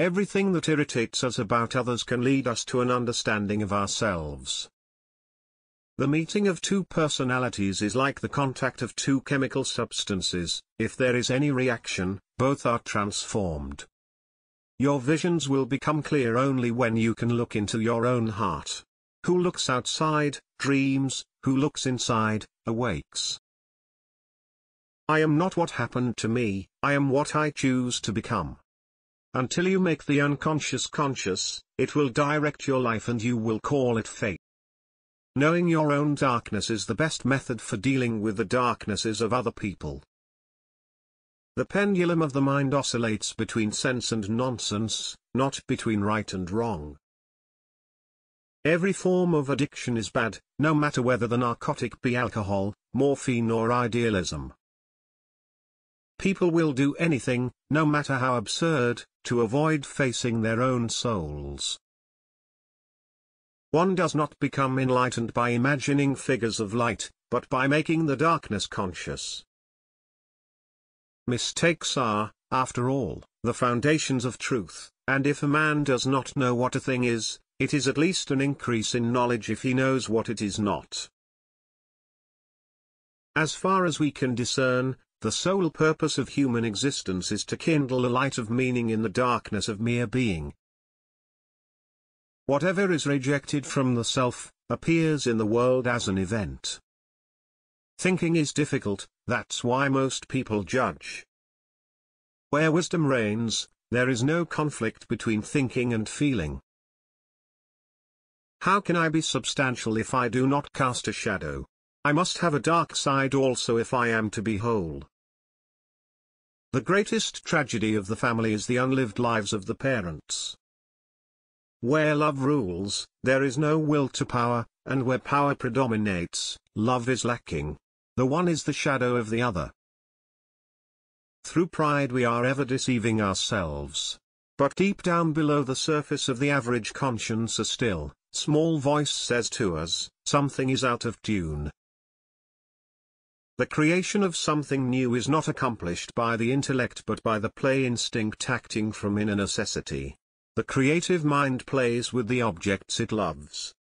Everything that irritates us about others can lead us to an understanding of ourselves. The meeting of two personalities is like the contact of two chemical substances. If there is any reaction, both are transformed. Your visions will become clear only when you can look into your own heart. Who looks outside, dreams; who looks inside, awakes. I am not what happened to me, I am what I choose to become. Until you make the unconscious conscious, it will direct your life and you will call it fate. Knowing your own darkness is the best method for dealing with the darknesses of other people. The pendulum of the mind oscillates between sense and nonsense, not between right and wrong. Every form of addiction is bad, no matter whether the narcotic be alcohol, morphine or idealism. People will do anything, no matter how absurd, to avoid facing their own souls. One does not become enlightened by imagining figures of light, but by making the darkness conscious. Mistakes are, after all, the foundations of truth, and if a man does not know what a thing is, it is at least an increase in knowledge if he knows what it is not. As far as we can discern, the sole purpose of human existence is to kindle a light of meaning in the darkness of mere being. Whatever is rejected from the self, appears in the world as an event. Thinking is difficult, that's why most people judge. Where wisdom reigns, there is no conflict between thinking and feeling. How can I be substantial if I do not cast a shadow? I must have a dark side also if I am to be whole. The greatest tragedy of the family is the unlived lives of the parents. Where love rules, there is no will to power, and where power predominates, love is lacking. The one is the shadow of the other. Through pride we are ever deceiving ourselves. But deep down below the surface of the average conscience a still, small voice says to us, something is out of tune. The creation of something new is not accomplished by the intellect but by the play instinct acting from inner necessity. The creative mind plays with the objects it loves.